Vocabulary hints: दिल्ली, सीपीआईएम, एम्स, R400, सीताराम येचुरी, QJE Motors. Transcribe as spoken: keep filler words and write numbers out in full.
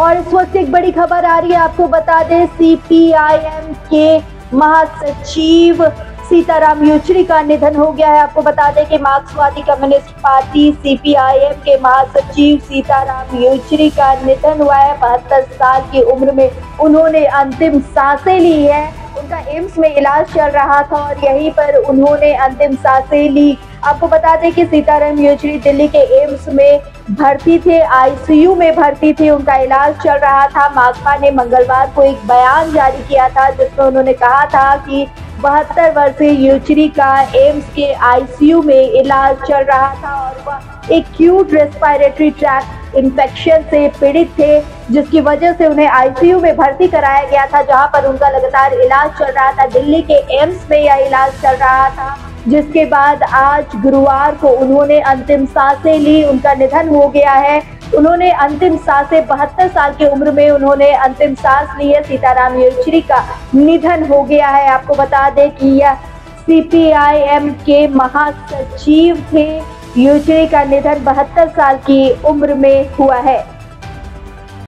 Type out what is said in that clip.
और इस वक्त एक बड़ी खबर आ रही है, आपको बता दें सीपीआईएम के महासचिव सीताराम येचुरी का निधन हो गया है। आपको बता दें कि मार्क्सवादी कम्युनिस्ट पार्टी सीपीआईएम के महासचिव सीताराम येचुरी का निधन हुआ है। बहत्तर साल की उम्र में उन्होंने अंतिम सांसें ली है। उनका एम्स में इलाज चल रहा था और यहीं पर उन्होंने अंतिम सांसें ली। आपको बता दें कि सीताराम येचुरी दिल्ली के एम्स में भर्ती थे, आईसीयू में भर्ती थे, उनका इलाज चल रहा था। माकपा ने मंगलवार को एक बयान जारी किया था जिसमें उन्होंने कहा था कि बहत्तर वर्षीय येचुरी का एम्स के आईसीयू में इलाज चल रहा था और वह एक्यूट रेस्पिरेटरी ट्रैक्ट इन्फेक्शन से पीड़ित थे, जिसकी वजह से उन्हें आईसीयू में भर्ती कराया गया था, जहां पर उनका लगातार इलाज चल रहा था। दिल्ली के एम्स में यह इलाज चल रहा था, जिसके बाद आज गुरुवार को उन्होंने अंतिम सांसें ली। उनका निधन हो गया है। उन्होंने अंतिम सांसें बहत्तर साल की उम्र में उन्होंने अंतिम सांस ली है। सीताराम येचुरी का निधन हो गया है। आपको बता दें कि यह सीपीआईएम के महासचिव थे। येचुरी का निधन बहत्तर साल की उम्र में हुआ है।